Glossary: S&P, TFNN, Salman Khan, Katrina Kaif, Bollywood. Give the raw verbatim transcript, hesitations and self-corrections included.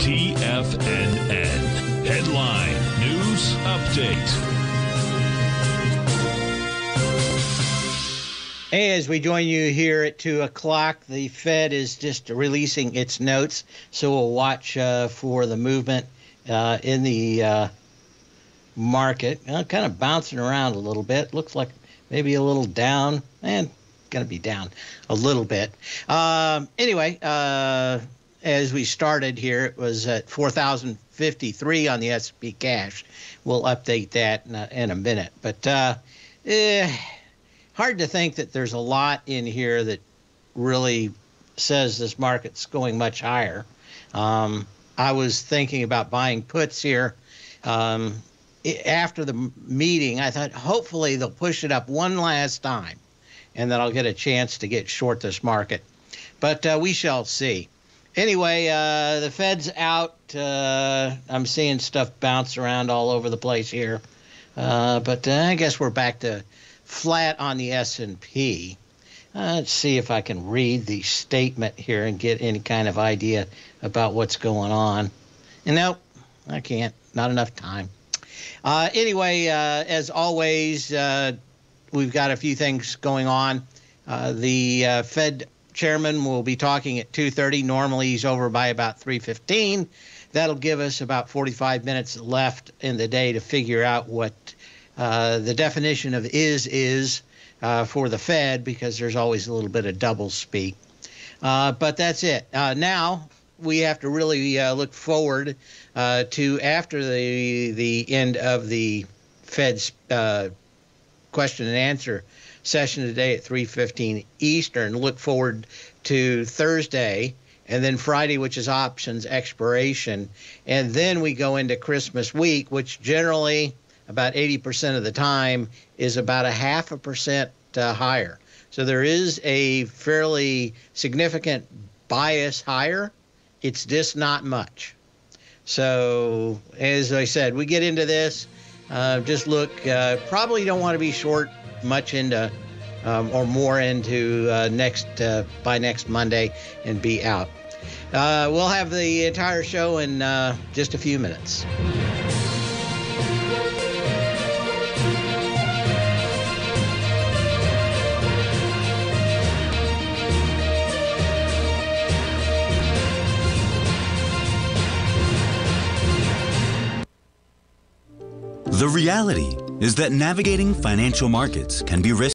T F N N. Headline News Update. Hey, as we join you here at two o'clock, the Fed is just releasing its notes, so we'll watch uh, for the movement uh, in the uh, market. Uh, kind of bouncing around a little bit. Looks like maybe a little down. Man, going to be down a little bit. Um, anyway, uh, as we started here, it was at four thousand fifty-three on the S and P cash. We'll update that in a, in a minute. But uh, eh, hard to think that there's a lot in here that really says this market's going much higher. Um, I was thinking about buying puts here. Um, after the meeting, I thought hopefully they'll push it up one last time, and then I'll get a chance to get short this market. But uh, we shall see. Anyway, uh, the Fed's out. Uh, I'm seeing stuff bounce around all over the place here. Uh, but uh, I guess we're back to flat on the S and P. Uh, let's see if I can read the statement here and get any kind of idea about what's going on. And nope, I can't. Not enough time. Uh, anyway, uh, as always, uh, we've got a few things going on. Uh, the uh, Fed chairman will be talking at two thirty. Normally, he's over by about three fifteen. That'll give us about forty-five minutes left in the day to figure out what uh, the definition of is is uh, for the Fed, because there's always a little bit of double speak. Uh, but that's it. Uh, now we have to really uh, look forward uh, to after the the end of the Fed's uh question and answer session today at three fifteen Eastern. Look forward to Thursday and then Friday, which is options expiration. And then we go into Christmas week, which generally about eighty percent of the time is about a half a percent uh, higher. So there is a fairly significant bias higher. It's just not much. So as I said, we get into this. Uh, just look, uh, probably don't want to be short much into um, or more into uh, next uh, by next Monday and be out. Uh, we'll have the entire show in uh, just a few minutes. The reality is that navigating financial markets can be risky.